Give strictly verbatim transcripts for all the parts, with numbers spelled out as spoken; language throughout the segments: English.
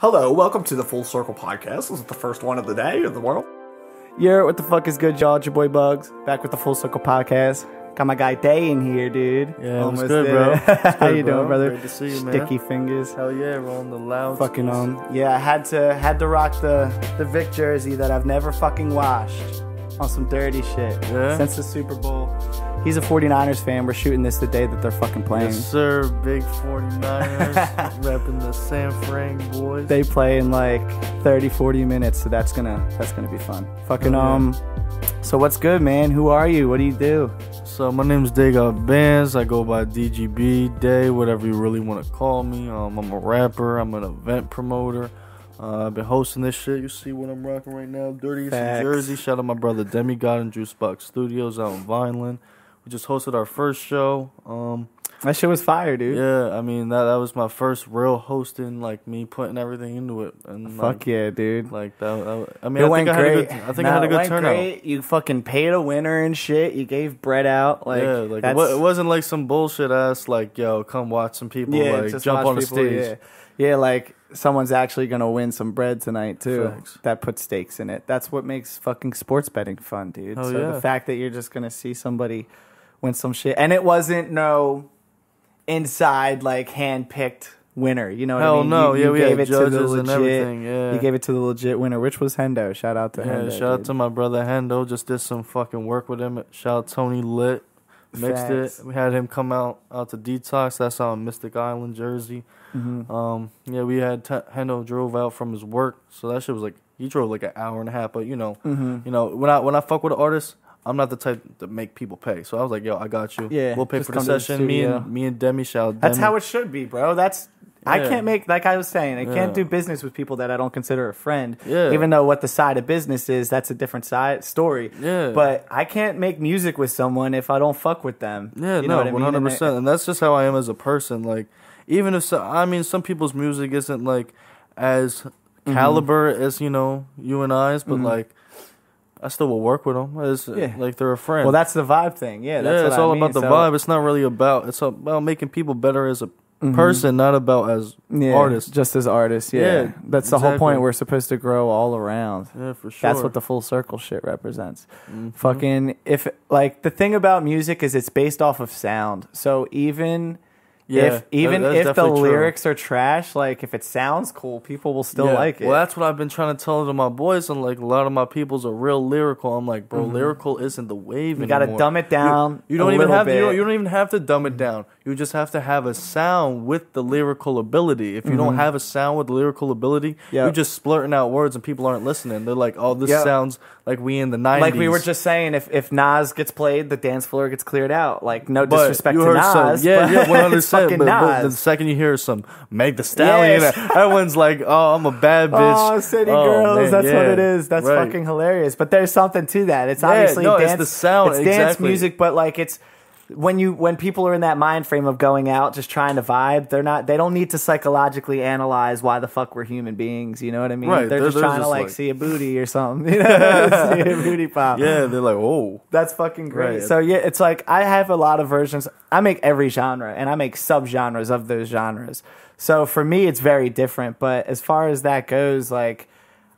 Hello, welcome to the Full Circle Podcast. This is the first one of the day or the world. Yeah, what the fuck is good, y'all? It's your boy Bugs, back with the Full Circle Podcast. Got my guy Dae in here, dude. Yeah, almost good, bro. Good, how you bro. doing, brother? Great to see you, man. Sticky fingers. Hell yeah, rolling the loud. Fucking on. Um, yeah, I had to had to rock the the Vic jersey that I've never fucking washed. On some dirty shit. Yeah. Since the Super Bowl. He's a forty-niners fan. We're shooting this the day that they're fucking playing. Yes, sir. Big forty-niners. Repping the San Fran boys. They play in like thirty, forty minutes, so that's gonna that's gonna be fun. Fucking oh, um man. So what's good, man? Who are you? What do you do? So my name's Dae Got Bandz. I go by D G B, Dae, whatever you really want to call me. Um I'm a rapper, I'm an event promoter. Uh, I've been hosting this shit. You see what I'm rocking right now. Dirtiest in Jersey. Shout out my brother Demi God and Juicebox Studios out in Vineland. We just hosted our first show. Um, that shit was fire, dude. Yeah, I mean, that that was my first real hosting, like me putting everything into it. And Fuck like, yeah, dude. Like that. that I mean, it I went think I great. Had a good, I think no, I had a good turnout. Great. You fucking paid a winner and shit. You gave bread out. Like, yeah, like it, it wasn't like some bullshit ass, like, yo, come watch some people yeah, like jump on people, the stage. Yeah, yeah like. Someone's actually going to win some bread tonight, too. Facts. That puts stakes in it. That's what makes fucking sports betting fun, dude. Oh, so yeah. The fact that you're just going to see somebody win some shit. And it wasn't no inside, like, hand-picked winner. You know what Hell I mean? Hell no. You, yeah, you we gave had it judges to the legit, and everything. Yeah. You gave it to the legit winner, which was Hendo. Shout out to yeah, Hendo. Shout dude. out to my brother Hendo. Just did some fucking work with him. Shout out Tony Lit. Mixed Facts. it. We had him come out out to Detox. That's out in Mystic Island, Jersey. Mm-hmm. Um, yeah, we had T Hendo drove out from his work, so that shit was like he drove like an hour and a half. But you know, mm-hmm. you know when I when I fuck with an artist, I'm not the type to make people pay. So I was like, yo, I got you. Yeah, we'll pay for the session. The me and me and Demi shall. That's Demi. how it should be, bro. That's. Yeah. I can't make, like I was saying, I yeah. can't do business with people that I don't consider a friend. Yeah. Even though what the side of business is, that's a different side story. Yeah. But I can't make music with someone if I don't fuck with them. Yeah, you know no, one hundred percent. I mean? and, and that's just how I am as a person. Like, even if, so, I mean, some people's music isn't, like, as mm-hmm. caliber as, you know, you and I's, but, mm-hmm. like, I still will work with them. It's yeah. like they're a friend. Well, that's the vibe thing. Yeah, that's yeah, it's what all I mean. about the so, vibe. It's not really about, it's about making people better as a Mm-hmm. person, not about as yeah, artists. Just as artists, yeah. yeah That's exactly. the whole point. We're supposed to grow all around. Yeah, for sure. That's what the full circle shit represents. Mm-hmm. Fucking, if, like, the thing about music is it's based off of sound. So even yeah, if even that, if the lyrics true. are trash, like, if it sounds cool, people will still yeah. like it. Well, that's what I've been trying to tell to my boys, and, like, a lot of my peoples are real lyrical. I'm like, bro, mm-hmm. lyrical isn't the wave you anymore. You gotta dumb it down You, you don't even have to, you, don't, you don't even have to dumb it down. You just have to have a sound with the lyrical ability. If you mm-hmm. don't have a sound with the lyrical ability, yep. you're just splurting out words and people aren't listening. They're like, oh, this yep. sounds like we in the nineties. Like we were just saying, if, if Nas gets played, the dance floor gets cleared out. Like, no but disrespect to Nas. Some, yeah, but yeah, one hundred percent. It's fucking but, Nas. But the second you hear some Meg Thee Stallion, yes. everyone's like, oh, I'm a bad bitch. Oh, City oh, Girls. Man, that's yeah. what it is. That's right. fucking hilarious. But there's something to that. It's yeah, obviously no, dance. It's the sound. It's exactly. dance music, but like it's... When you when people are in that mind frame of going out just trying to vibe, they're not they don't need to psychologically analyze why the fuck we're human beings. You know what I mean? Right, they're, they're just they're trying just to like, like see a booty or something. You know? See a booty pop. Yeah, they're like, oh, that's fucking great. Right. So yeah, it's like I have a lot of versions. I make every genre and I make subgenres of those genres. So for me, it's very different. But as far as that goes, like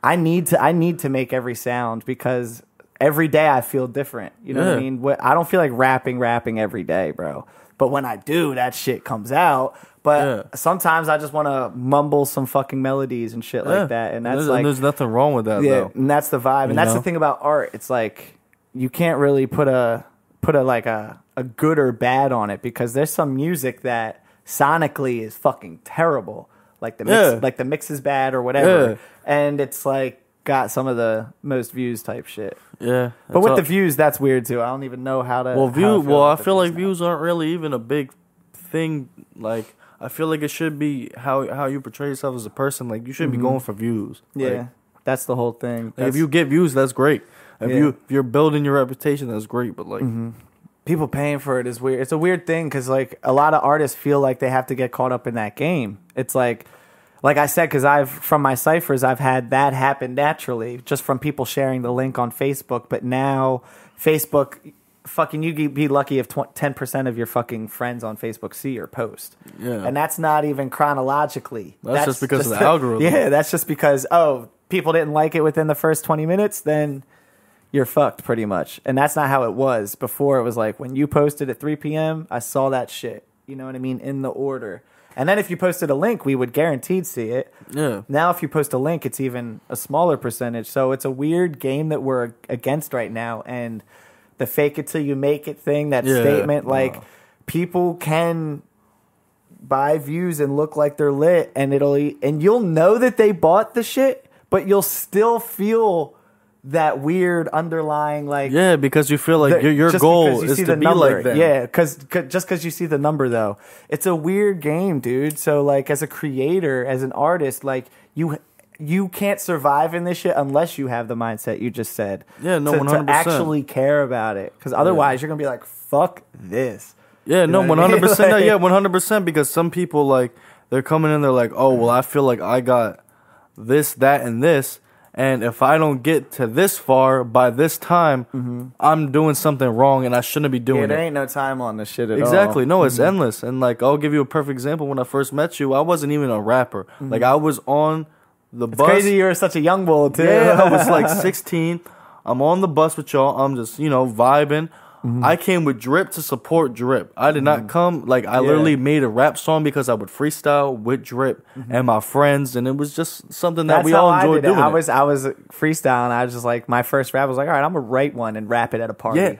I need to I need to make every sound because. Every day I feel different. You know yeah. what I mean? What, I don't feel like rapping, rapping every day, bro. But when I do, that shit comes out. But yeah. sometimes I just want to mumble some fucking melodies and shit yeah. like that. And that's there's, like... And there's nothing wrong with that, yeah, though. And that's the vibe. You and that's know? the thing about art. It's like, you can't really put a, put a like, a, a good or bad on it. Because there's some music that sonically is fucking terrible. Like the mix, yeah. like the mix is bad or whatever. Yeah. And it's like... Got some of the most views type shit. Yeah, but with all. the views, that's weird too. I don't even know how to. Well, view. Well, I feel like views aren't really even a big thing. Like I feel like it should be how how you portray yourself as a person. Like you shouldn't mm-hmm. be going for views. Yeah, like, that's the whole thing. Like, if you get views, that's great. If yeah. you if you're building your reputation, that's great. But like. Mm-hmm. People paying for it is weird. It's a weird thing because like a lot of artists feel like they have to get caught up in that game. It's like. Like I said, because I've from my ciphers, I've had that happen naturally, just from people sharing the link on Facebook. But now, Facebook, fucking you be lucky if ten percent of your fucking friends on Facebook see your post. Yeah. And that's not even chronologically. That's, that's just because just of the, the algorithm. Yeah, that's just because, oh, people didn't like it within the first twenty minutes, then you're fucked pretty much. And that's not how it was. Before it was like, when you posted at three p m, I saw that shit. You know what I mean? In the order. And then if you posted a link, we would guaranteed see it. Yeah. Now if you post a link, it's even a smaller percentage. So it's a weird game that we're against right now. And the fake it till you make it thing, that yeah, statement, like wow. people can buy views and look like they're lit, and it'll and you'll know that they bought the shit, but you'll still feel that weird underlying like yeah, because you feel like the, your, your goal you is to be number. Like that. Yeah, because just because you see the number though, it's a weird game, dude. So like as a creator, as an artist, like you. You can't survive in this shit unless you have the mindset you just said. Yeah, no, to, one hundred percent. To actually care about it. Because otherwise, yeah. you're going to be like, fuck this. Yeah, you no, one hundred percent. I mean? Like, no, yeah, one hundred percent. Because some people, like, they're coming in, they're like, oh, well, I feel like I got this, that, and this. And if I don't get to this far by this time, mm-hmm. I'm doing something wrong and I shouldn't be doing yeah, there it. There ain't no time on this shit at exactly. all. Exactly. No, it's mm-hmm. endless. And, like, I'll give you a perfect example. When I first met you, I wasn't even a rapper. Mm-hmm. Like, I was on... The it's bus. Crazy you're such a young bull, too. Yeah, I was like sixteen. I'm on the bus with y'all. I'm just, you know, vibing. Mm-hmm. I came with Drip to support Drip. I did mm-hmm. not come. Like, I yeah. literally made a rap song because I would freestyle with Drip mm-hmm. and my friends. And it was just something that That's we all enjoyed I doing. I was, I was freestyling. I was just like, my first rap was like, all right, I'm going to write one and rap it at a party. Yeah.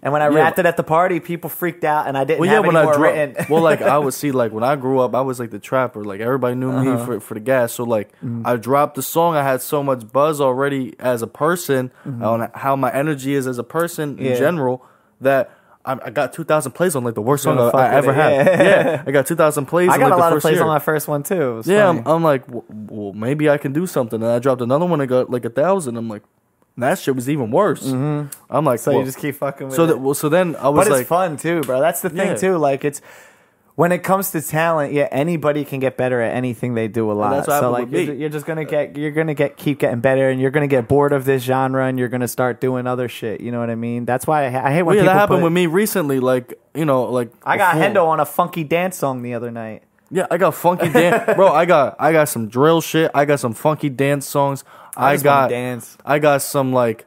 And when I yeah. rapped it at the party, people freaked out, and I didn't well, have yeah, any when more I written. Well, like, I would see, like, when I grew up, I was, like, the trapper. Like, everybody knew uh-huh. me for, for the gas. So, like, mm-hmm. I dropped the song. I had so much buzz already as a person mm-hmm. on how my energy is as a person yeah. in general that I, I got two thousand plays on, like, the worst song I, I ever it. had. Yeah. yeah, I got two thousand plays. I got in, like, a lot the first of plays year. on my first one, too. Yeah, I'm, I'm like, well, well, maybe I can do something. And I dropped another one. I got, like, a thousand. I'm like... And that shit was even worse. Mm-hmm. I'm like, so well, you just keep fucking with so it. That, well, so then I was like, but it's like, fun too, bro. That's the thing yeah. too. Like it's when it comes to talent, yeah, anybody can get better at anything they do a lot. That's what so like you're, you're just gonna get, you're gonna get keep getting better, and you're gonna get bored of this genre, and you're gonna start doing other shit. You know what I mean? That's why I, I hate when well, yeah, people that happened put, with me recently. Like you know, like I got before. Hendo on a funky dance song the other night. Yeah, I got funky dance, bro. I got I got some drill shit. I got some funky dance songs. I, I got dance. I got some like,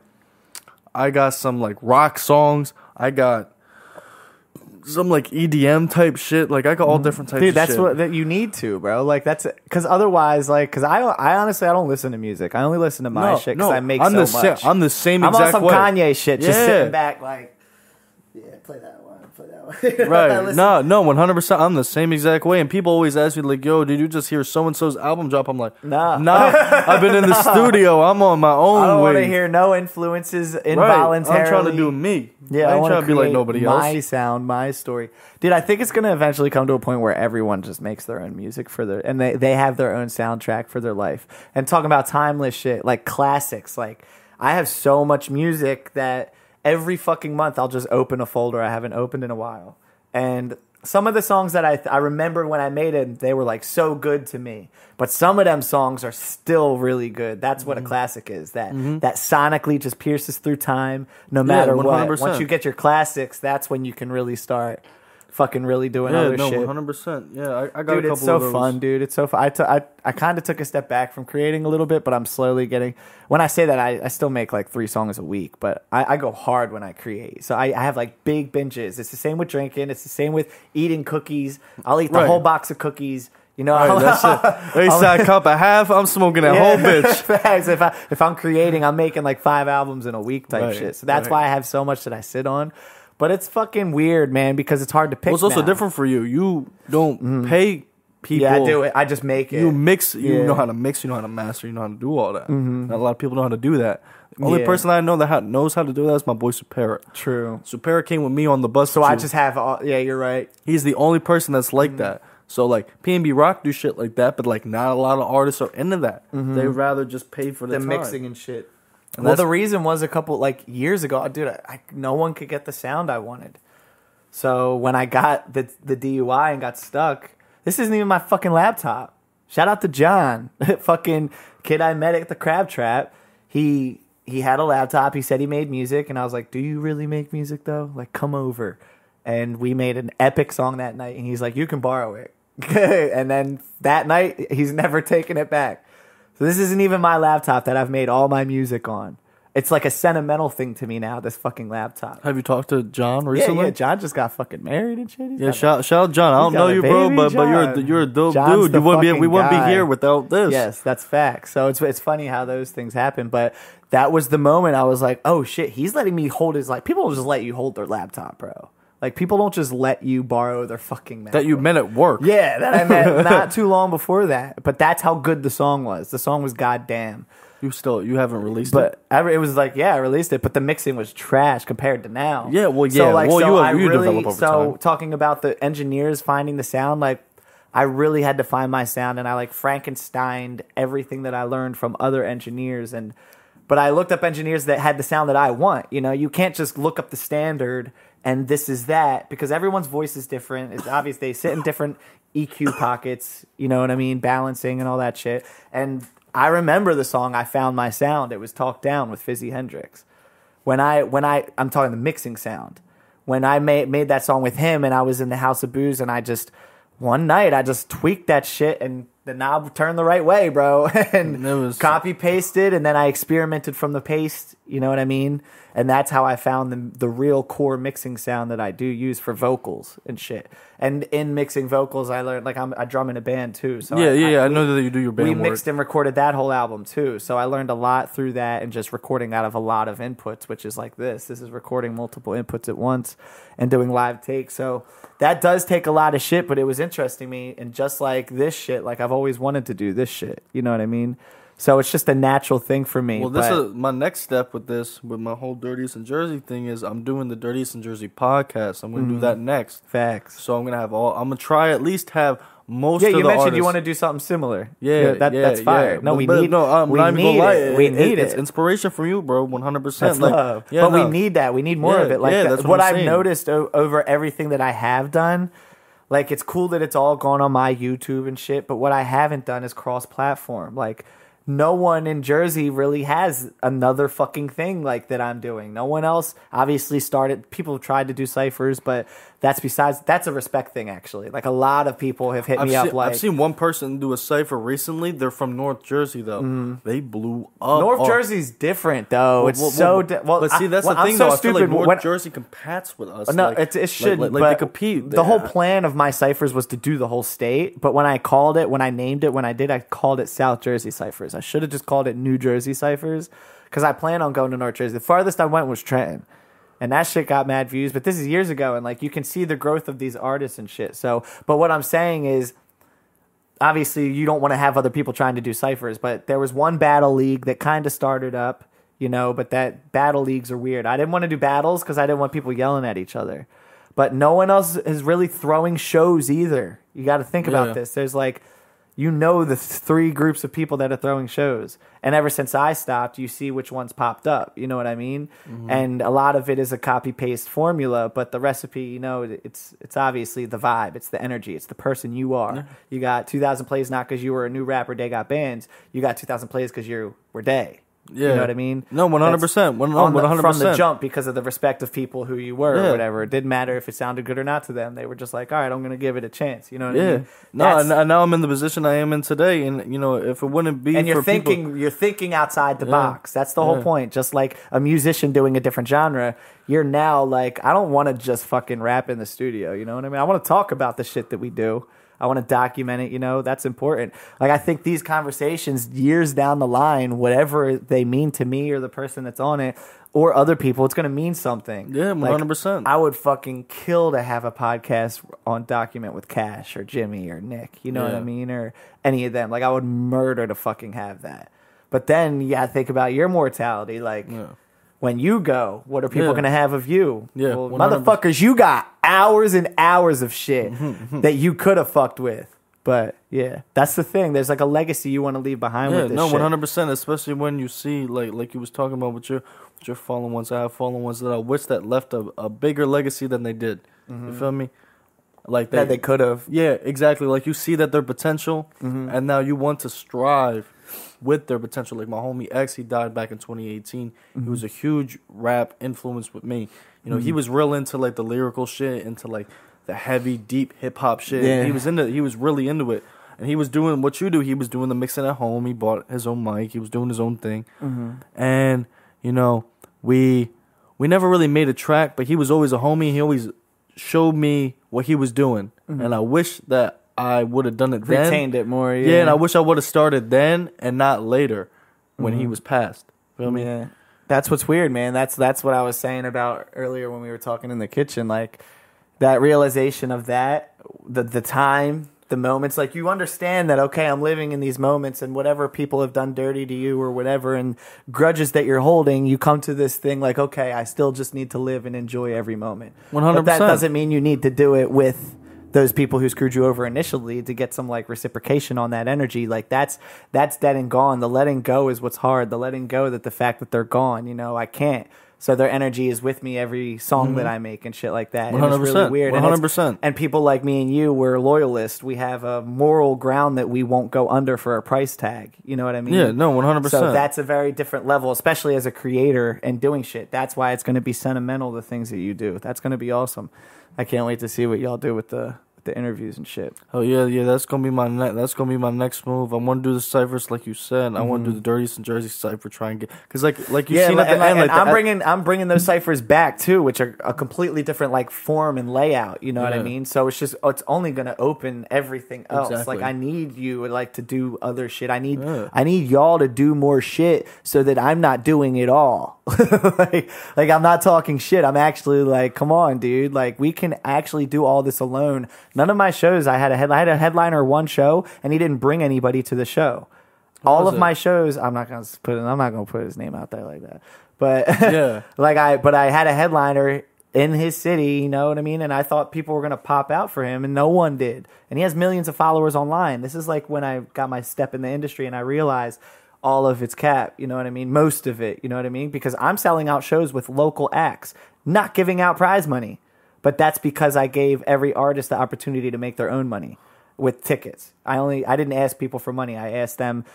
I got some like rock songs. I got some like E D M type shit. Like I got all different types. Dude, of that's shit. what that you need to, bro. Like that's because otherwise, like, because I don't, I honestly I don't listen to music. I only listen to my no, shit because no, I make I'm so the much. Sa- I'm the same exact way. I'm on some way. Kanye shit, yeah. just sitting back like, yeah, play that one. Right. No, no, one hundred percent. I'm the same exact way. And people always ask me, like, yo, did you just hear so-and-so's album drop? I'm like, nah. Nah. I've been in the nah. studio. I'm on my own way. I don't want to hear no influences involuntarily. Right. I'm trying to do me. Yeah, I ain't trying to be like nobody else. My sound, my story. Dude, I think it's going to eventually come to a point where everyone just makes their own music for their, and they, they have their own soundtrack for their life. And talking about timeless shit, like classics. Like, I have so much music that... Every fucking month, I'll just open a folder I haven't opened in a while. And some of the songs that I, th- I remember when I made it, they were like so good to me. But some of them songs are still really good. That's mm-hmm. what a classic is. That mm-hmm. that sonically just pierces through time no matter yeah, what. Once you get your classics, that's when you can really start fucking really doing yeah, other no, shit. Yeah, no, one hundred percent. Yeah, I, I got dude, a couple of those. Dude, it's so fun, dude. It's so fun. I, t- I, I kind of took a step back from creating a little bit, but I'm slowly getting... When I say that, I, I still make like three songs a week, but I, I go hard when I create. So I, I have like big binges. It's the same with drinking. It's the same with eating cookies. I'll eat the right. whole box of cookies. You know, right, that's it. At least I cup a half. I'm smoking that yeah, whole bitch. if, I, if I'm creating, I'm making like five albums in a week type right, shit. So that's right. why I have so much that I sit on. But it's fucking weird, man, because it's hard to pick. Well, it's also now. different for you. You don't mm. pay people. Yeah, I do it. I just make it. You mix. You yeah. know how to mix. You know how to master. You know how to do all that. Mm-hmm. Not a lot of people know how to do that. The only yeah. person I know that knows how to do that is my boy Supera. True. Supera came with me on the bus. So too. I just have all... Yeah, you're right. He's the only person that's like mm-hmm. that. So, like, P and B Rock do shit like that, but, like, not a lot of artists are into that. Mm-hmm. They'd rather just pay for the, the time. mixing and shit. And well, the reason was a couple, like, years ago, dude, I, I, no one could get the sound I wanted. So when I got the the D U I and got stuck, this isn't even my fucking laptop. Shout out to John, fucking kid I met at the Crab Trap. He he had a laptop. He said he made music, and I was like, do you really make music, though? Like, come over. And we made an epic song that night, and he's like, you can borrow it. And then that night, he's never taken it back. So this isn't even my laptop that I've made all my music on. It's like a sentimental thing to me now, this fucking laptop. Have you talked to John recently? Yeah, yeah. John just got fucking married and shit. He's yeah, shout, shout out John. I don't know you, bro, but, but you're, you're a dope John's dude. You wouldn't be, we wouldn't guy. be here without this. Yes, that's facts. So it's, it's funny how those things happen. But that was the moment I was like, oh, shit, he's letting me hold his, like, people don't just let you hold their laptop, bro. Like, people don't just let you borrow their fucking MacBook. That you meant at work. Yeah, that I meant not too long before that. But that's how good the song was. The song was goddamn. You still, you haven't released but it? But it was like, yeah, I released it, but the mixing was trash compared to now. Yeah, well, yeah. So, like, well, so you, I you really, develop over so time. Talking about the engineers finding the sound, like, I really had to find my sound, and I, like, Frankensteined everything that I learned from other engineers. And But I looked up engineers that had the sound that I want. You know, you can't just look up the standard and this is that, because everyone's voice is different. It's obvious they sit in different E Q pockets, you know what I mean, balancing and all that shit. And I remember the song, I Found My Sound. It was Talk Down with Fizzy Hendrix. When I, when I, I'm talking the mixing sound. When I made, made that song with him and I was in the House of Booze and I just, one night, I just tweaked that shit and the knob turned the right way, bro. and was... copy-pasted, and then I experimented from the paste, you know what I mean? And that's how I found the, the real core mixing sound that I do use for vocals and shit. And in mixing vocals, I learned, like, I'm, I drum in a band, too. So yeah, I, yeah, I, we, I know that you do your band We work. mixed and recorded that whole album, too. So I learned a lot through that and just recording out of a lot of inputs, which is like this. This is recording multiple inputs at once and doing live takes. So that does take a lot of shit, but it was interesting to me. And just like this shit, like, I've always wanted to do this shit. You know what I mean? So it's just a natural thing for me. Well, this is my next step with this, with my whole Dirtiest in Jersey thing is I'm doing the Dirtiest in Jersey podcast. I'm going to mm-hmm. do that next. Facts. So I'm going to have all, I'm going to try at least have most yeah, of the artists. Yeah, you mentioned you want to do something similar. Yeah, yeah, that, yeah that's fire. Yeah. No, we but, need, no, um, we not need lie, it. We need it. it. It's inspiration from you, bro, one hundred percent. That's like, love. Yeah, but no. we need that. We need more yeah, of it. Like yeah, that's What, what I've saying. noticed o over everything that I have done, like it's cool that it's all gone on my YouTube and shit, but what I haven't done is cross-platform. Like, no one in Jersey really has another fucking thing like that I'm doing. No one else obviously started. People have tried to do ciphers, but that's besides. That's a respect thing, actually. Like a lot of people have hit I've me seen, up. Like I've seen one person do a cipher recently. They're from North Jersey, though. Mm. They blew up. North oh. Jersey's different, though. Well, it's well, so. Well, well, but see, that's I, the well, thing. I'm so though. Stupid. I feel like North when, Jersey competes with us. No, like, it, it should. Like, like, like they compete. The yeah. whole plan of my ciphers was to do the whole state, but when I called it, when I named it, when I did, I called it South Jersey ciphers. I should have just called it New Jersey Ciphers because I plan on going to North Jersey. The farthest I went was Trenton, and that shit got mad views. But this is years ago, and like you can see the growth of these artists and shit. So, but what I'm saying is, obviously, you don't want to have other people trying to do ciphers. But there was one battle league that kind of started up, you know. But that battle leagues are weird. I didn't want to do battles because I didn't want people yelling at each other. But no one else is really throwing shows either. You got to think about yeah. this. There's like. You know the three groups of people that are throwing shows. And ever since I stopped, you see which ones popped up. You know what I mean? Mm-hmm. And a lot of it is a copy-paste formula, but the recipe, you know, it's it's obviously the vibe. It's the energy. It's the person you are. Mm-hmm. You got two thousand plays not because you were a new rapper, Dae Got Bandz. You got two thousand plays because you were Dae. Yeah. You know what I mean? No, one hundred percent. one hundred percent. From the jump because of the respect of people who you were yeah. or whatever. It didn't matter if it sounded good or not to them. They were just like, all right, I'm going to give it a chance. You know what yeah. I mean? No, and, and now I'm in the position I am in today. And, you know, if it wouldn't be and you're for thinking, people... you're thinking outside the yeah. box. That's the whole yeah. point. Just like a musician doing a different genre, you're now like, I don't want to just fucking rap in the studio. You know what I mean? I want to talk about the shit that we do. I want to document it, you know, that's important. Like, I think these conversations years down the line, whatever they mean to me or the person that's on it or other people, it's going to mean something. Yeah, one hundred percent. Like, I would fucking kill to have a podcast on document with Cash or Jimmy or Nick, you know yeah. what I mean, or any of them. Like, I would murder to fucking have that. But then you got to think about your mortality, like... Yeah. When you go, what are people yeah. going to have of you? Yeah, well, motherfuckers, you got hours and hours of shit that you could have fucked with. But, yeah, that's the thing. There's, like, a legacy you want to leave behind yeah, with this no, shit. No, one hundred percent, especially when you see, like, like you was talking about with your, with your following ones. I have following ones that I wish that left a, a bigger legacy than they did. Mm-hmm. You feel me? like they, that they could have. Yeah, exactly. Like you see that their potential, mm-hmm. and now you want to strive with their potential. Like my homie X, he died back in twenty eighteen. Mm-hmm. He was a huge rap influence with me. You know, mm-hmm. he was real into like the lyrical shit, into like the heavy, deep hip hop shit. Yeah. He was into, he was really into it, and he was doing what you do. He was doing the mixing at home. He bought his own mic. He was doing his own thing, mm-hmm. and you know, we we never really made a track, but he was always a homie. He always showed me what he was doing, mm-hmm. and I wish that I would have done it then. Retained it more, yeah. Yeah, and I wish I would have started then and not later when mm-hmm. he was passed. Feel me? Yeah. That's what's weird, man. That's that's what I was saying about earlier when we were talking in the kitchen. Like, that realization of that, the the time, the moments. Like, you understand that, okay, I'm living in these moments, and whatever people have done dirty to you or whatever, and grudges that you're holding, you come to this thing like, okay, I still just need to live and enjoy every moment. one hundred percent. But that doesn't mean you need to do it with those people who screwed you over initially to get some like reciprocation on that energy. Like that's, that's dead and gone. The letting go is what's hard. The letting go that the fact that they're gone, you know, I can't. So their energy is with me every song mm-hmm. that I make and shit like that. one hundred percent. And it's really weird. one hundred percent. And, and people like me and you, we're loyalists. We have a moral ground that we won't go under for a price tag. You know what I mean? Yeah, no, one hundred percent. So that's a very different level, especially as a creator and doing shit. That's why it's going to be sentimental, the things that you do. That's going to be awesome. I can't wait to see what y'all do with the... the interviews and shit. Oh yeah, yeah. That's gonna be my ne- that's gonna be my next move. I want to do the ciphers like you said. I mm-hmm. want to do the Dirtiest in Jersey cipher. Try and get because like like you yeah, seen like, at the end. Like I'm the, bringing I'm bringing those ciphers back too, which are a completely different like form and layout. You know yeah. what I mean? So it's just it's only gonna open everything else. Exactly. Like I need you like to do other shit. I need yeah. I need y'all to do more shit so that I'm not doing it all. like like I'm not talking shit. I'm actually like, come on, dude. Like we can actually do all this alone. None of my shows, I had a head, I had a headliner one show, and he didn't bring anybody to the show. What All of it? my shows, I'm not gonna put, I'm not gonna put his name out there like that. But yeah, like I, but I had a headliner in his city, you know what I mean? And I thought people were gonna pop out for him, and no one did. And he has millions of followers online. This is like when I got my step in the industry, and I realized all of it's cap. You know what I mean? Most of it, you know what I mean? Because I'm selling out shows with local acts, not giving out prize money. But that's because I gave every artist the opportunity to make their own money with tickets. I only I didn't ask people for money. I asked them,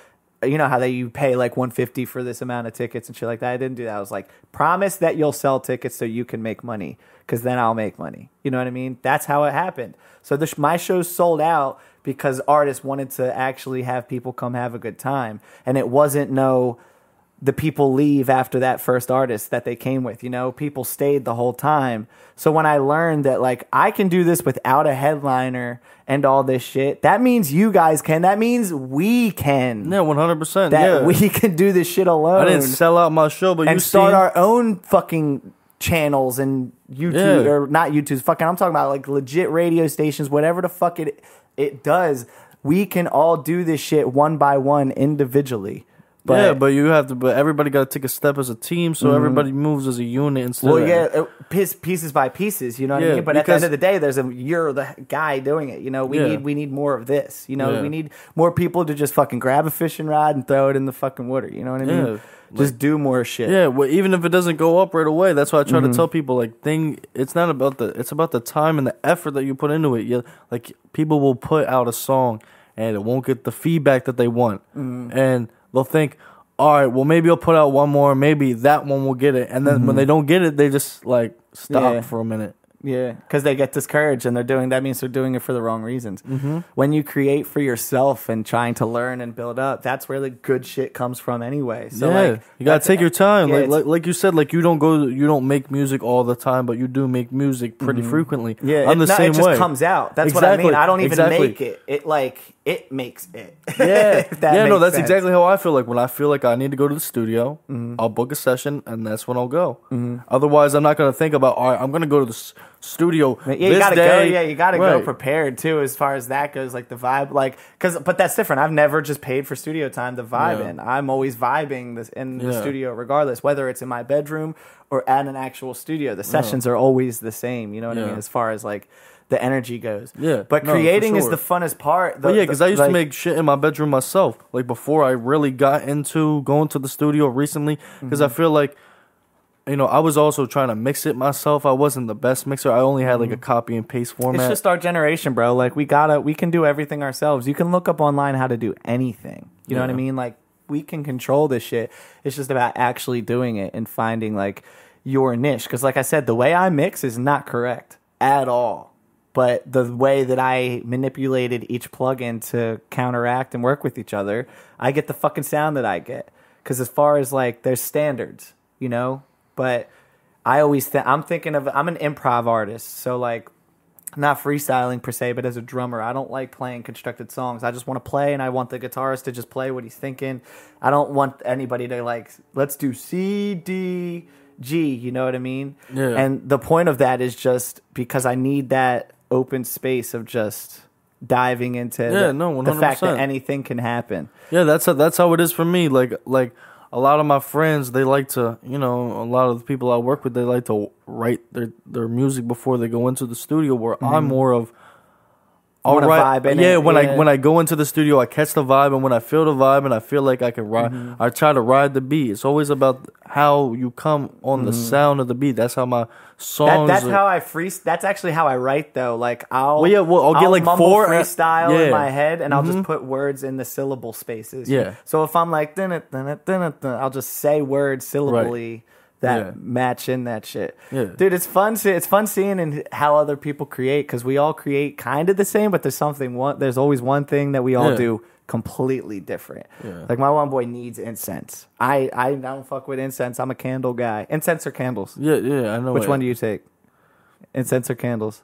you know how they you pay like one hundred fifty dollars for this amount of tickets and shit like that. I didn't do that. I was like, promise that you'll sell tickets so you can make money, because then I'll make money. You know what I mean? That's how it happened. So the, my show sold out because artists wanted to actually have people come have a good time, and it wasn't no. the people leave after that first artist that they came with, you know, people stayed the whole time. So when I learned that, like, I can do this without a headliner and all this shit, that means you guys can, that means we can. Yeah, one hundred percent. That yeah. we can do this shit alone. I didn't sell out my show, but and you start seen... our own fucking channels and YouTube yeah. or not YouTube fucking, I'm talking about like legit radio stations, whatever the fuck it, it does. We can all do this shit one by one individually. But, yeah, but you have to. But everybody got to take a step as a team, so mm-hmm. everybody moves as a unit instead. Well, yeah, piece, pieces by pieces. You know what yeah, I mean. But at the end of the day, there's a you're the guy doing it. You know, we yeah. need we need more of this. You know, yeah. we need more people to just fucking grab a fishing rod and throw it in the fucking water. You know what I mean? Yeah. Just like, do more shit. Yeah, well, even if it doesn't go up right away, that's why I try mm-hmm. to tell people like thing. It's not about the. It's about the time and the effort that you put into it. You, like people will put out a song and it won't get the feedback that they want, mm-hmm. and they'll think, all right, well, maybe I'll put out one more. Maybe that one will get it. And then mm-hmm. when they don't get it, they just, like, stop yeah. for a minute. Yeah, because they get discouraged, and they're doing that means they're doing it for the wrong reasons. Mm-hmm. When you create for yourself and trying to learn and build up, that's where the good shit comes from anyway. So yeah, like, you gotta take your time. Yeah, like, like like you said, like you don't go, you don't make music all the time, but you do make music pretty mm-hmm. frequently. Yeah, I'm the not, same way. It just way. comes out. That's exactly. what I mean. I don't even exactly. make it. It like it makes it. Yeah, yeah. No, that's sense. exactly how I feel. Like when I feel like I need to go to the studio, mm-hmm. I'll book a session, and that's when I'll go. Mm-hmm. Otherwise, I'm not gonna think about. All right, I'm gonna go to the studio yeah you this gotta day. go yeah you gotta right. go prepared too, as far as that goes, like the vibe, like because but that's different. I've never just paid for studio time to vibe yeah. in. I'm always vibing this in yeah. the studio, regardless whether it's in my bedroom or at an actual studio. The sessions yeah. are always the same, you know what yeah. I mean, as far as like the energy goes. Yeah, but no, creating sure. is the funnest part. The, well, yeah, because I used like, to make shit in my bedroom myself, like before I really got into going to the studio recently, because mm-hmm. I feel like you know, I was also trying to mix it myself. I wasn't the best mixer. I only had like a copy and paste format. It's just our generation, bro. Like we gotta, we can do everything ourselves. You can look up online how to do anything. You yeah. know what I mean? Like we can control this shit. It's just about actually doing it and finding like your niche. Because like I said, the way I mix is not correct at all. But the way that I manipulated each plugin to counteract and work with each other, I get the fucking sound that I get. Because as far as like, there's standards, you know? But I always think, I'm thinking of, I'm an improv artist. So like, not freestyling per se, but as a drummer, I don't like playing constructed songs. I just want to play and I want the guitarist to just play what he's thinking. I don't want anybody to like, let's do C, D, G, you know what I mean? Yeah. And the point of that is just because I need that open space of just diving into yeah, the, no, the fact that anything can happen. Yeah, that's a, that's how it is for me. Like like a lot of my friends, they like to, you know, a lot of the people I work with, they like to write their their music before they go into the studio. Where mm-hmm. I'm more of, all right, vibe in yeah. It. When yeah. I when I go into the studio, I catch the vibe, and when I feel the vibe, and I feel like I can ride, mm-hmm. I try to ride the beat. It's always about how you come on mm-hmm. the sound of the beat. That's how my songs. That, that's are. how I free. That's actually how I write though. Like I'll well, yeah, well, I'll, I'll get like four freestyle yeah. in my head, and mm-hmm. I'll just put words in the syllable spaces. Yeah. So if I'm like dun it dun it dun it, I'll just say words syllabally. Right. That yeah. match in that shit, yeah. dude. It's fun. It's fun seeing and how other people create because we all create kind of the same, but there's something one. There's always one thing that we all yeah. do completely different. Yeah. Like my one boy needs incense. I, I don't fuck with incense. I'm a candle guy. Incense or candles? Yeah, yeah. I know. Which one do you take? Incense or candles?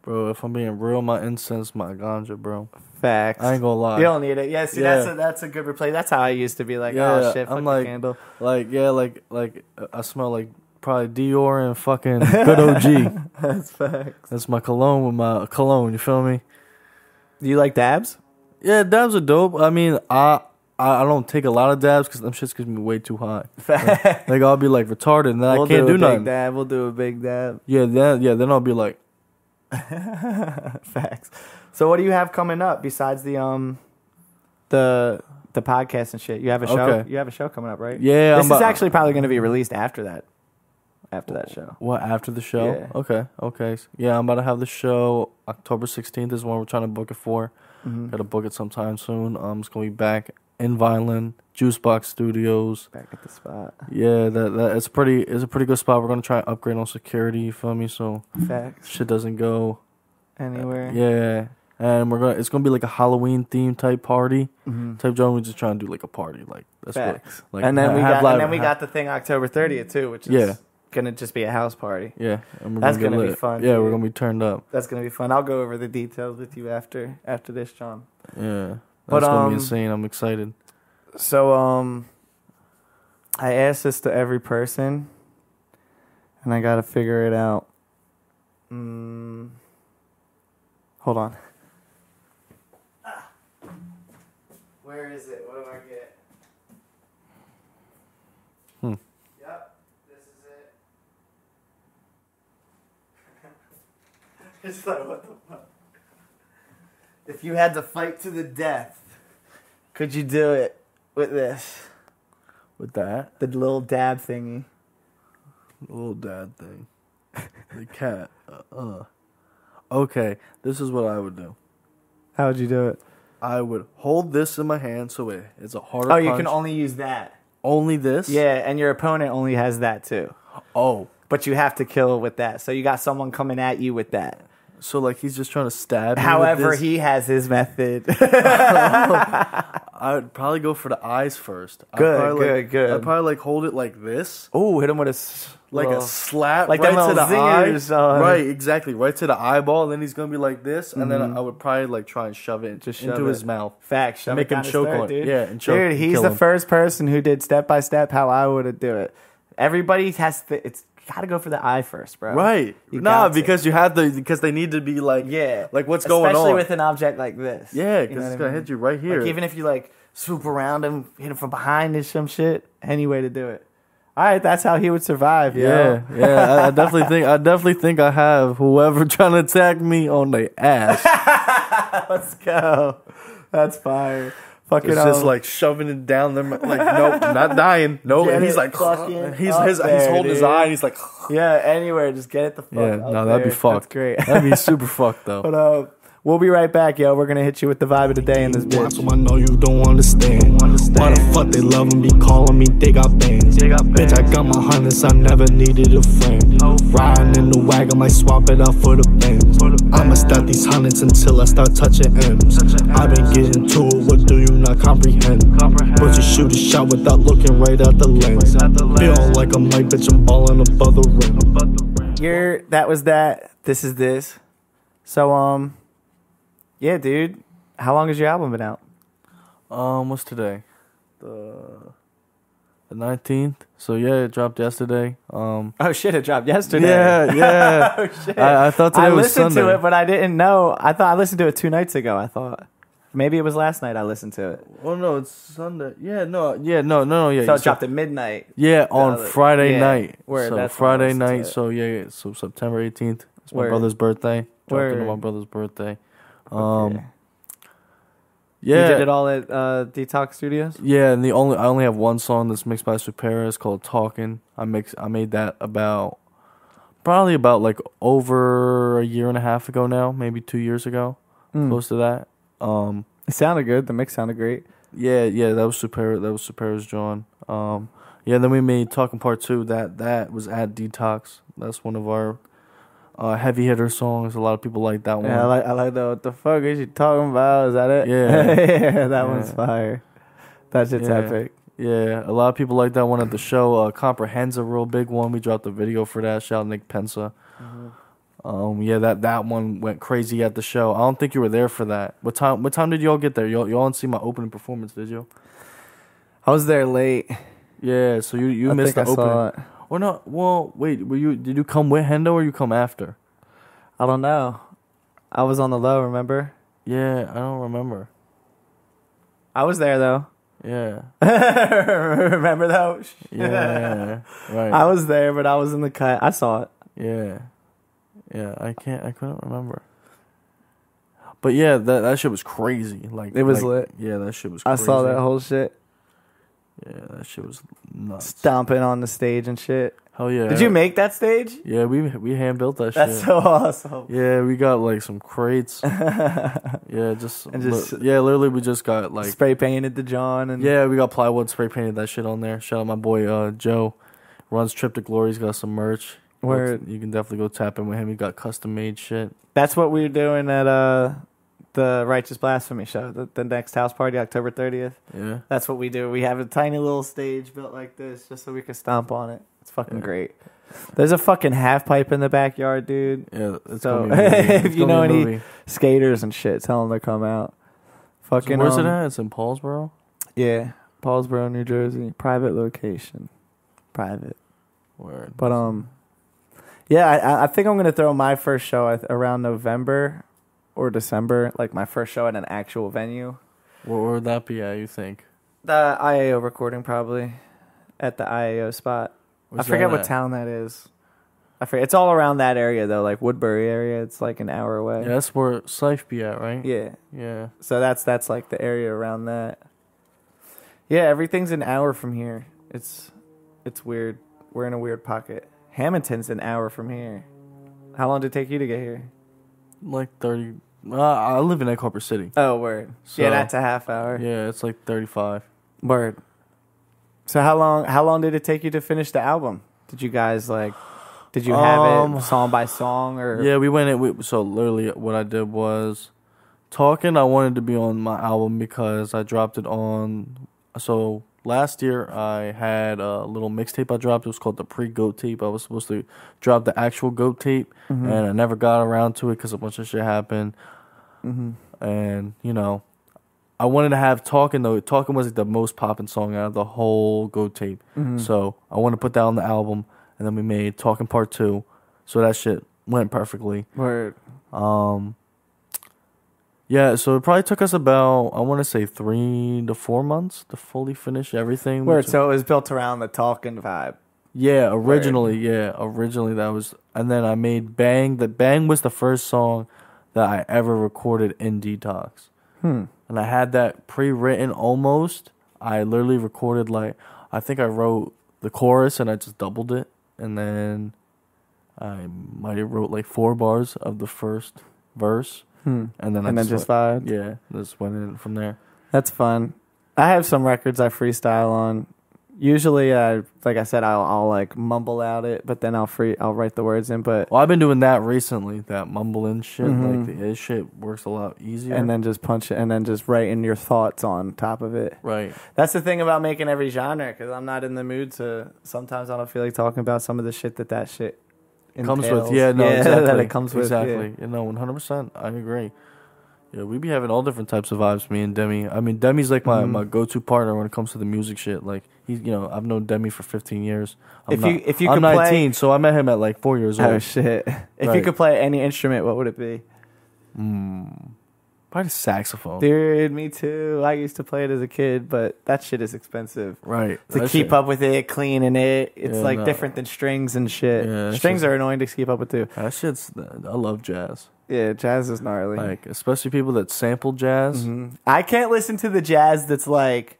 Bro, if I'm being real, my incense, my ganja, bro. Facts. I ain't gonna lie. You don't need it. Yeah, see, yeah. that's a, that's a good replay. That's how I used to be like, yeah, oh shit, fucking like, candle. Like, yeah, like, like I smell like probably Dior and fucking good O G. That's facts. That's my cologne with my cologne. You feel me? Do you like dabs? Yeah, dabs are dope. I mean, I I, I don't take a lot of dabs because them shits gives me way too high. Like, like I'll be like retarded, and then we'll I can't do, do nothing. Big dab. We'll do a big dab. Yeah, then yeah, then I'll be like. Facts. So what do you have coming up besides the um the the podcast and shit? You have a show. Okay. You have a show coming up, right? Yeah. This I'm is about, actually probably going to be released after that. After that show. What after the show? Yeah. Okay. Okay. Yeah, I'm about to have the show. October sixteenth is when we're trying to book it for. Mm-hmm. Got to book it sometime soon. Um, it's gonna be back in Vineland, Juicebox Studios. Back at the spot. Yeah, that that it's pretty. It's a pretty good spot. We're gonna try and upgrade on security. You feel me? So facts. Shit doesn't go anywhere. Uh, yeah, and we're gonna. It's gonna be like a Halloween theme type party. Mm-hmm. Type joint. We're just trying to do like a party. Like that's facts. What, like and then uh, we got live, and then we got the thing October thirtieth too, which is yeah. gonna just be a house party. Yeah, and we're that's gonna, gonna be fun. Yeah, dude. We're gonna be turned up. That's gonna be fun. I'll go over the details with you after after this, John. Yeah. That's but, um, gonna be insane. I'm excited. So um, I asked this to every person, and I gotta figure it out. Mm. Hold on. Ah. Where is it? What do I get? Hmm. Yep, this is it. It's like what the fuck. If you had to fight to the death, could you do it with this? With that? The little dab thingy. The little dab thing. The cat. Uh, uh. Okay, this is what I would do. How would you do it? I would hold this in my hand so it, it's a harder punch. Oh, you punch. Can only use that? Only this? Yeah, and your opponent only has that too. Oh. But you have to kill with that. So you got someone coming at you with that. So, like, he's just trying to stab me. However, with this. He has his method. I would probably go for the eyes first. Good, I'd good, like, good. I'd probably, like, hold it like this. Oh, hit him with a... Like little, a slap like right to the zingers, eye. Uh, right, exactly. Right to the eyeball. And then he's going to be like this. Mm-hmm. And then I would probably, like, try and shove it just into his it. mouth. Fact. Shove Make it him choke on it. Dude. Yeah, and choke Dude, he's the him. first person who did step-by-step step how I would do it. Everybody has to... It's, you gotta go for the eye first, bro. Right. You nah, because you have the because they need to be like yeah, like what's Especially going on. Especially with an object like this. Yeah, because you know it's gonna mean? hit you right here. Like, even if you like swoop around him, hit him from behind and some shit. Any way to do it. All right, that's how he would survive. Yeah, yo. yeah. I, I definitely think I definitely think I have whoever trying to attack me on their ass. Let's go. That's fire. Fucking it's just like shoving it down them. Like, nope, not dying. Nope. Get and he's like, he's his, there, he's holding dude. his eye. And he's like, yeah, anywhere. Just get it the fuck yeah, up no, that'd there. be fucked. That's great. That'd be super fucked, though. But uh, we'll be right back, yo. We're going to hit you with the vibe of the day in this bitch. I know you don't understand. Don't understand. Why the fuck they love and be calling me Dae Got Bandz. Dae Got Bandz. Bitch, I got my hundreds. I never needed a friend. No. Riding in the wagon, might swap it out for the Benz. I'ma stack these hundreds until I start touching M's. Touchin I've been getting to it. What do you not comprehend? comprehend? But you shoot a shot without looking right at the lens. At the lens. Feel like I'm like, bitch, I'm balling above the rim. Above the rim. You're, that was that. This is this. So, um... yeah, dude. How long has your album been out? Um, what's today? The the nineteenth. So yeah, it dropped yesterday. Um. Oh shit! It dropped yesterday. Yeah, yeah. Oh shit! I, I thought today I was Sunday. I listened to it, but I didn't know. I thought I listened to it two nights ago. I thought maybe it was last night. I listened to it. Oh no, it's Sunday. Yeah, no, yeah, no, no, no yeah. So it dropped at midnight. Yeah, on uh, Friday yeah. night. Word, so that's Friday night. So yeah, so September eighteenth. It's my Word. brother's birthday. Dropped on my brother's birthday. Okay. Um, yeah, you did it all at uh, Detox Studios. Yeah, and the only I only have one song that's mixed by Supera. It's called "Talking." I mix I made that about probably about like over a year and a half ago now, maybe two years ago, mm. close to that. Um, it sounded good. The mix sounded great. Yeah, yeah, that was Supera. That was Supera's John. Um, yeah, then we made "Talking" Part Two. That that was at Detox. That's one of our. Uh, heavy hitter songs. A lot of people like that one. Yeah, I like, I like that. What the fuck is she talking about? Is that it? Yeah. yeah, that yeah. one's fire. That shit's yeah. epic. Yeah, a lot of people like that one at the show. Uh, Comprehends a real big one. We dropped a video for that. Shout out Nick Pensa. Mm-hmm. Um, yeah, that, that one went crazy at the show. I don't think you were there for that. What time What time did y'all get there? Y'all y'all didn't see my opening performance, did you? I was there late. Yeah, so you, you I missed the I opening. Saw it. Or not? Well, wait. Were you? Did you come with Hendo or you come after? I don't know. I was on the low. Remember? Yeah, I don't remember. I was there though. Yeah. Remember though? Yeah. Right. I was there, but I was in the cut. I saw it. Yeah. Yeah. I can't. I couldn't remember. But yeah, that that shit was crazy. Like it was like, lit. Yeah, that shit was. crazy. I saw that whole shit. Yeah, that shit was nuts. Stomping on the stage and shit. Hell yeah. Did you make that stage? Yeah, we we hand-built that That's shit. That's so awesome. Yeah, we got, like, some crates. yeah, just... And just li- yeah, literally, we just got, like... Spray painted the John and... Yeah, we got plywood spray painted that shit on there. Shout out my boy, uh, Joe. Runs Trip to Glory's got some merch. Where... You can definitely go tap in with him. He got custom-made shit. That's what we were doing at, uh... the Righteous Blasphemy show, the, the next house party, October thirtieth. Yeah. That's what we do. We have a tiny little stage built like this just so we can stomp on it. It's fucking yeah. great. There's a fucking half pipe in the backyard, dude. Yeah. It's so if you know any skaters and shit, tell them to come out. Fucking. So where's um, it at? It's in Paulsboro? Yeah. Paulsboro, New Jersey. Private location. Private. Word. But, um, yeah, I, I think I'm going to throw my first show around November. Or December, like my first show at an actual venue. What would that be at, you think? The I A O recording, probably. At the I A O spot. What's I forget what town that is. I forget. It's all around that area, though, like Woodbury area. It's like an hour away. Yeah, that's where Slife be at, right? Yeah. Yeah. So that's that's like the area around that. Yeah, everything's an hour from here. It's it's weird. We're in a weird pocket. Hamilton's an hour from here. How long did it take you to get here? Like thirty. Uh, I live in Egg Harbor City. Oh, word. So, yeah, that's a half hour. Yeah, it's like thirty-five. Word. So how long? How long did it take you to finish the album? Did you guys like? Did you have um, it song by song or? Yeah, we went in. We, so literally, what I did was, Talking. I wanted to be on my album because I dropped it on. So last year I had a little mixtape I dropped. It was called the pre-Goat Tape. I was supposed to drop the actual Goat Tape, mm-hmm. and I never got around to it because a bunch of shit happened. Mm-hmm. And, you know, I wanted to have Talking, though. Talking was like the most popping song out of the whole Goat Tape. Mm-hmm. So I wanted to put that on the album, and then we made Talking Part two. So that shit went perfectly. Right. Um... Yeah, so it probably took us about, I want to say, three to four months to fully finish everything. Word, so it was built around the Talking vibe. Yeah, originally, Word. yeah, originally that was, and then I made Bang. The Bang was the first song that I ever recorded in Detox. Hmm. and I had that pre-written almost. I literally recorded, like, I think I wrote the chorus and I just doubled it, and then I might have wrote like four bars of the first verse, hmm. and then and I then just, just went, vibed. Yeah, just went in from there. That's fun. I have some records I freestyle on. Usually, I like I said, I'll, I'll like mumble out it, but then I'll free I'll write the words in. But well, I've been doing that recently. That mumbling shit, mm-hmm. like his shit works a lot easier. And then just punch it, and then just write in your thoughts on top of it. Right. That's the thing about making every genre, because I'm not in the mood to. Sometimes I don't feel like talking about some of the shit that that shit entails. Comes with. Yeah, no, yeah, exactly. That it comes with. Exactly. Yeah. Yeah, no, one hundred percent. I agree. Yeah, we be having all different types of vibes, me and Demi. I mean, Demi's like my, mm. my go-to partner when it comes to the music shit. Like, he's, you know, I've known Demi for fifteen years. I'm, if not, you, if you I'm could nineteen, play, so I met him at like four years old. Oh, shit. Right. If you could play any instrument, what would it be? Mm, probably the saxophone. Dude, me too. I used to play it as a kid, but that shit is expensive. Right. To that keep shit. up with it, cleaning it. It's yeah, like no. different than strings and shit. Yeah, strings are annoying to keep up with, too. That shit's, I love jazz. Yeah, jazz is gnarly. Like, especially people that sample jazz. Mm-hmm. I can't listen to the jazz that's like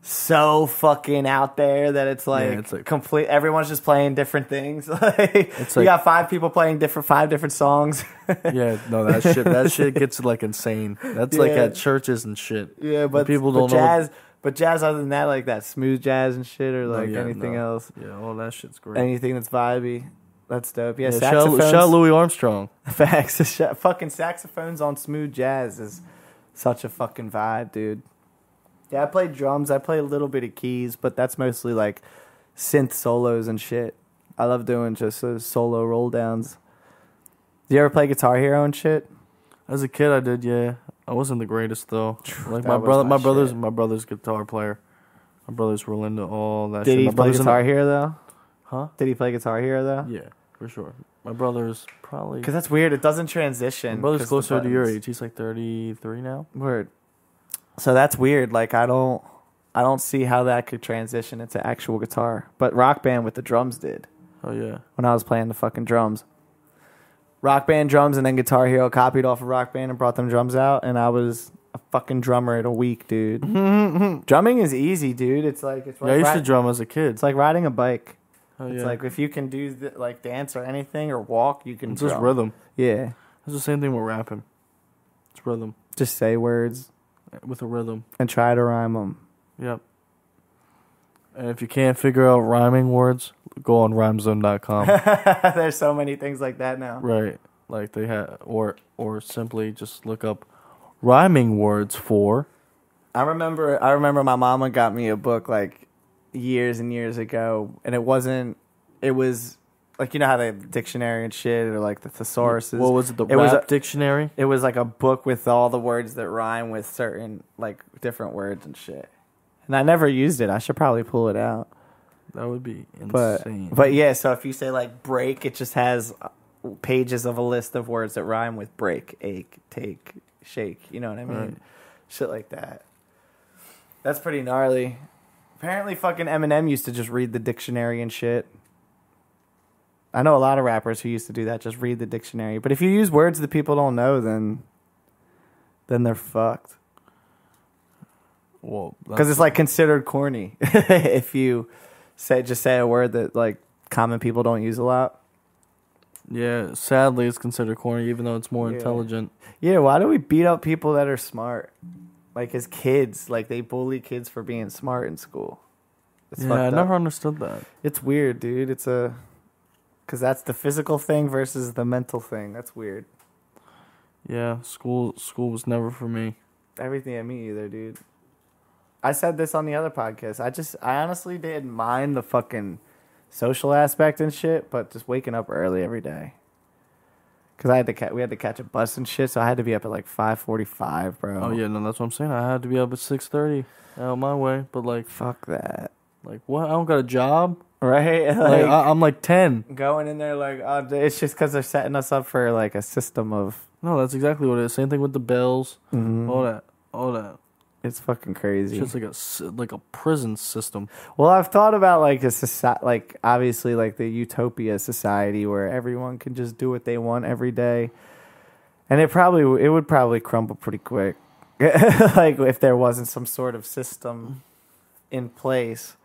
so fucking out there that it's like, yeah, it's like complete. Everyone's just playing different things. Like, it's like, you got five people playing different five different songs. Yeah, no, that shit. That shit gets like insane. That's yeah. like at churches and shit. Yeah, but people don't but jazz. Know But jazz, other than that, like that smooth jazz and shit, or like no, yeah, anything no. else. Yeah, all that shit's great. Anything that's vibey. That's dope. Yeah, yeah, saxophones. Shout, shout Louis Armstrong. Facts. Shout, fucking saxophones on smooth jazz is such a fucking vibe, dude. Yeah, I play drums. I play a little bit of keys, but that's mostly like synth solos and shit. I love doing just those solo roll downs. Do you ever play Guitar Hero and shit? As a kid, I did. Yeah, I wasn't the greatest though. Like my brother, my, my brother's, my brother's guitar player. My brother's real into all that. Did shit. Did he play Guitar Hero though? Huh? Did he play Guitar Hero though? Yeah, for sure. My brother's probably... Because that's weird. It doesn't transition. My brother's closer to your age. He's like thirty-three now. Word. So that's weird. Like, I don't... I don't see how that could transition into actual guitar. But Rock Band with the drums did. Oh, yeah. When I was playing the fucking drums. Rock Band drums, and then Guitar Hero copied off of Rock Band and brought them drums out. And I was... fucking drummer in a week, dude. Drumming is easy, dude. It's like it's like yeah, I used riding, to drum as a kid. It's like riding a bike. Oh, it's yeah. like if you can do the, like dance or anything or walk, you can. It's drum. Just rhythm. Yeah, it's the same thing with rapping. It's rhythm. Just say words with a rhythm and try to rhyme them. Yep. And if you can't figure out rhyming words, go on rhymezone dot com. There's so many things like that now. Right, like they have, or or simply just look up rhyming words for. I remember I remember my mama got me a book like years and years ago, and it wasn't it was like, you know how they have the dictionary and shit, or like the thesauruses. What was it, the it rap was a, dictionary? It was like a book with all the words that rhyme with certain like different words and shit. And I never used it. I should probably pull it out. That would be insane. But, but yeah, so if you say like break, it just has pages of a list of words that rhyme with break, ache, take, shake, you know what I mean? Right. Shit like that. That's pretty gnarly. Apparently fucking Eminem used to just read the dictionary and shit. I know a lot of rappers who used to do that, just read the dictionary. But if you use words that people don't know, then then they're fucked. Well, because it's like considered corny if you say just say a word that like common people don't use a lot. Yeah, sadly, it's considered corny, even though it's more yeah. intelligent. Yeah, why do we beat up people that are smart? Like, as kids, like, they bully kids for being smart in school. It's yeah, I never up. understood that. It's weird, dude. It's a... Because that's the physical thing versus the mental thing. That's weird. Yeah, school school was never for me. Everything at me either, dude. I said this on the other podcast. I just... I honestly didn't mind the fucking... social aspect and shit, but just waking up early every day. Cause I had to ca we had to catch a bus and shit, so I had to be up at like five forty-five, bro. Oh yeah, no, that's what I'm saying. I had to be up at six thirty out my way, but like, fuck that. Like what? I don't got a job, right? Like, like I I'm like ten. Going in there like, oh, it's just cause they're setting us up for like a system of. No, that's exactly what it is. Same thing with the bills, mm-hmm. all that, all that. It's fucking crazy. It's just like a like a prison system. Well, I've thought about like a society, like obviously like the utopia society where everyone can just do what they want every day, and it probably it would probably crumble pretty quick. like if there wasn't some sort of system in place.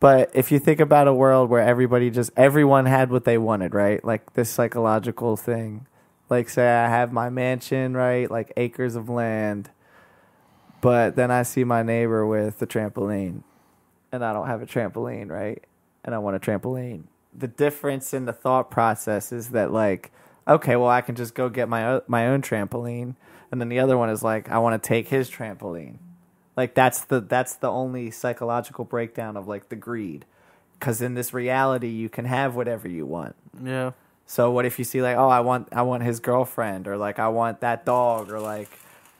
But if you think about a world where everybody just, everyone had what they wanted, right? Like this psychological thing. Like say I have my mansion, right? Like acres of land. But then I see my neighbor with the trampoline and I don't have a trampoline, right? And I want a trampoline. The difference in the thought process is that like, okay, well I can just go get my my own trampoline. And then the other one is like, I want to take his trampoline. Like that's the that's the only psychological breakdown of like the greed, because in this reality you can have whatever you want. Yeah. So what if you see like, oh, I want I want his girlfriend, or like I want that dog, or like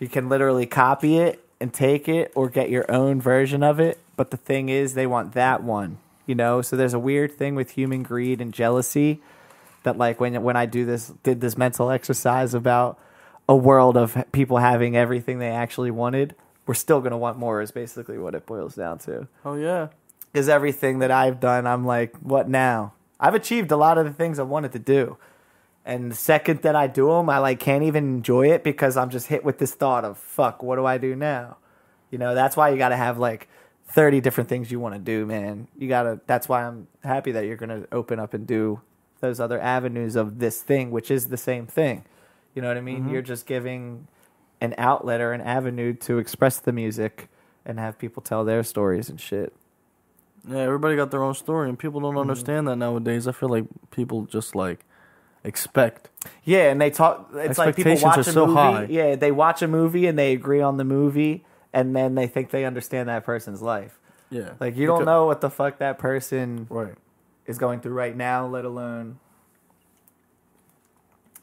you can literally copy it and take it, or get your own version of it. But the thing is, they want that one, you know. So there's a weird thing with human greed and jealousy that like when when I do this did this mental exercise about a world of people having everything they actually wanted, we're still going to want more is basically what it boils down to. Oh, yeah. Because everything that I've done, I'm like, what now? I've achieved a lot of the things I wanted to do. And the second that I do them, I like can't even enjoy it because I'm just hit with this thought of, fuck, what do I do now? You know, that's why you got to have like thirty different things you want to do, man. You got to, that's why I'm happy that you're going to open up and do those other avenues of this thing, which is the same thing. You know what I mean? Mm-hmm. You're just giving an outlet or an avenue to express the music and have people tell their stories and shit. Yeah, everybody got their own story, and people don't mm-hmm. understand that nowadays. I feel like people just, like, expect. Yeah, and they talk... It's like people watch a so movie. High. Yeah, they watch a movie, and they agree on the movie, and then they think they understand that person's life. Yeah. Like, you because, don't know what the fuck that person right. is going through right now, let alone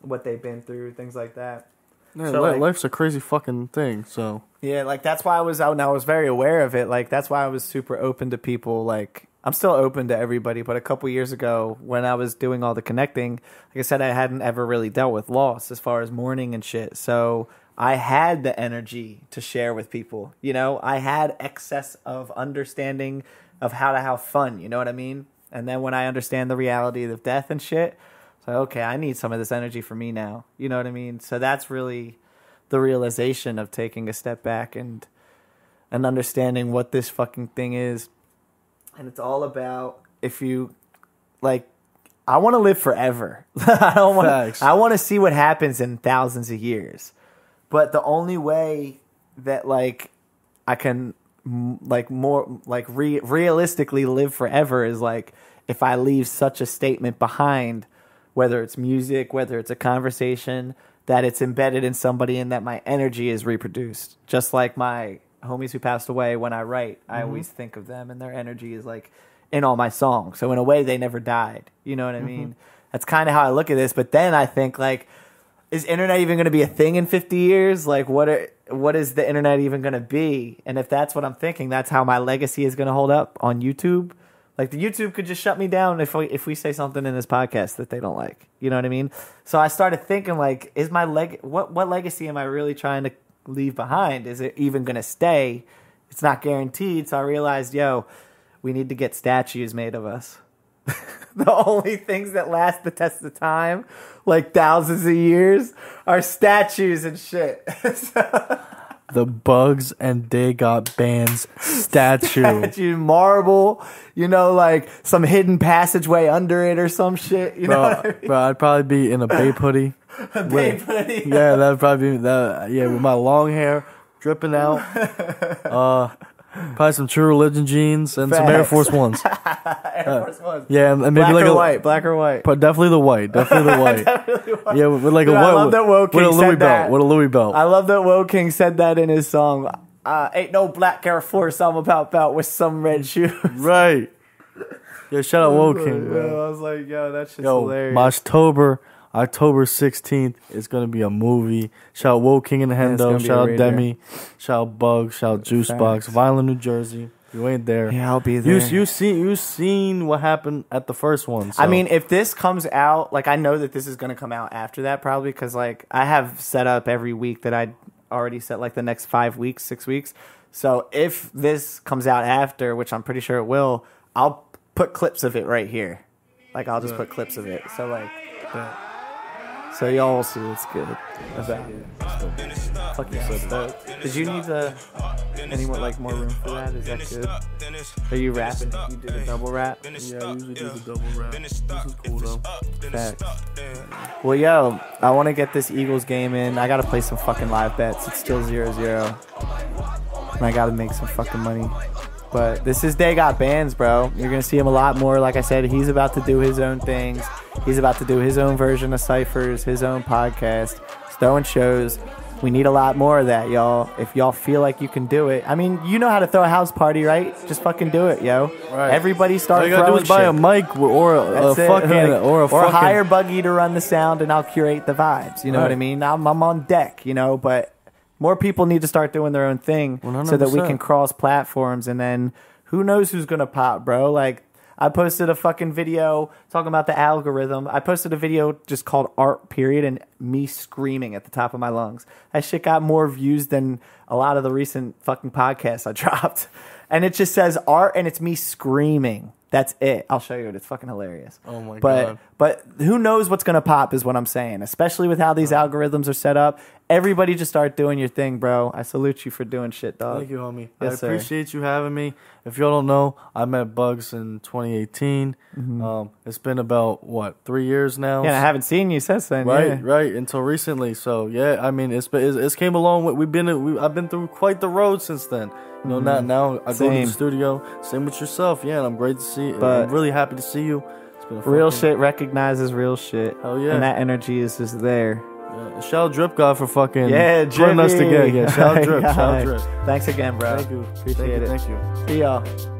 what they've been through, things like that. Yeah, so like, life's a crazy fucking thing, so... Yeah, like, that's why I was out, and I was very aware of it. Like, that's why I was super open to people. Like, I'm still open to everybody, but a couple years ago, when I was doing all the connecting, like I said, I hadn't ever really dealt with loss as far as mourning and shit. So I had the energy to share with people, you know? I had excess of understanding of how to have fun, you know what I mean? And then when I understand the reality of death and shit... So, okay, I need some of this energy for me now. You know what I mean? So that's really the realization of taking a step back and and understanding what this fucking thing is. And it's all about if you, like, I want to live forever. I don't want to. I want to see what happens in thousands of years. But the only way that, like, I can, like, more, like, re realistically live forever is, like, if I leave such a statement behind, whether it's music, whether it's a conversation, that it's embedded in somebody and that my energy is reproduced. Just like my homies who passed away, when I write, I mm-hmm. always think of them and their energy is like in all my songs. So in a way, they never died. You know what I mm-hmm. mean? That's kind of how I look at this. But then I think like, is internet even going to be a thing in fifty years? Like what are, what is the internet even going to be? And if that's what I'm thinking, that's how my legacy is going to hold up on YouTube. Like, the YouTube could just shut me down if we, if we say something in this podcast that they don't like. You know what I mean? So I started thinking, like, is my leg what what legacy am I really trying to leave behind? Is it even going to stay? It's not guaranteed. So I realized, yo, we need to get statues made of us. The only things that last the test of time, like thousands of years, are statues and shit. So the Bugs and Dae Got Bandz statue. Statue, marble, you know, like some hidden passageway under it or some shit. You bro, know what I mean? Bro, I'd probably be in a Bape hoodie. A Bape hoodie. Yeah, that'd probably be that. Yeah, with my long hair dripping out. Uh, probably some True Religion jeans and Facts. some Air Force Ones. Air Force Ones. Yeah, and maybe black like or a white, black or white. But definitely the white, definitely the white. Definitely white. Yeah, with like Dude, a white. I love that Woking said that. With a Louis belt. With a Louis belt. I love that Woking said that in his song. Uh, ain't no black Air Force I'm about about with some red shoes. Right. Yeah, shout out Woking. Yo, I was like, yo, that shit's yo, hilarious. Moshtober, October sixteenth is gonna be a movie. Shout out Woking and Hendo. Yeah, shout out Demi. Shout out Bugs. Shout out Juicebox. Vineland, New Jersey. You ain't there. Yeah, I'll be there. You you seen you seen what happened at the first one. So. I mean, if this comes out, like I know that this is gonna come out after that probably, because like I have set up every week that I already set like the next five weeks, six weeks. So if this comes out after, which I'm pretty sure it will, I'll put clips of it right here. Like I'll just yeah. put clips of it. So like. Yeah. So y'all see what's good about it. Fuck yeah. So dope. Did you need the any more, like more room for that? Is that good? Are you rapping? You did a double rap? Yeah, I usually do the double rap. This is cool though. Facts. Well, yo, I want to get this Eagles game in. I gotta play some fucking live bets. It's still zero zero, and I gotta make some fucking money. But this is Dae Got Bandz, bro. You're gonna see him a lot more. Like I said, he's about to do his own things. He's about to do his own version of Cyphers, his own podcast, his own shows. We need a lot more of that, y'all. If y'all feel like you can do it. I mean, you know how to throw a house party, right? Just fucking do it, yo. Right. Everybody start throwing shit. All you gotta do is buy a mic or a, a fucking... Like, or a fucking... hire Buggy to run the sound, and I'll curate the vibes. You know right. what I mean? I'm, I'm on deck, you know, but more people need to start doing their own thing one hundred percent. So that we can cross platforms, and then who knows who's gonna pop, bro? Like, I posted a fucking video talking about the algorithm. I posted a video just called Art Period and me screaming at the top of my lungs. That shit got more views than a lot of the recent fucking podcasts I dropped. And it just says art and it's me screaming. That's it. I'll show you it. It's fucking hilarious. Oh my but, God. But who knows what's going to pop is what I'm saying, especially with how these right. algorithms are set up. Everybody just start doing your thing, bro. I salute you for doing shit, dog. Thank you, homie. Yes, I appreciate sir. you having me. If y'all don't know, I met Bugs in twenty eighteen. Mm-hmm. Um, it's been about, what, three years now? Yeah, I haven't seen you since then. Right, yeah. right, until recently. So, yeah, I mean, it's, been, it's, it's came along. We've been, we, I've been through quite the road since then. You know, mm-hmm. not now. I same. go to the studio. Same with yourself. Yeah, and I'm great to see you. I'm really happy to see you. It's been real shit recognizes real shit. Oh, yeah. And that energy is just there. Yeah. Shout out Drip God for fucking yeah, putting us together. Yeah, shout out Drip. Shout out Drip. Thanks again, bro. Thank you. Appreciate thank you, it. Thank you. See y'all.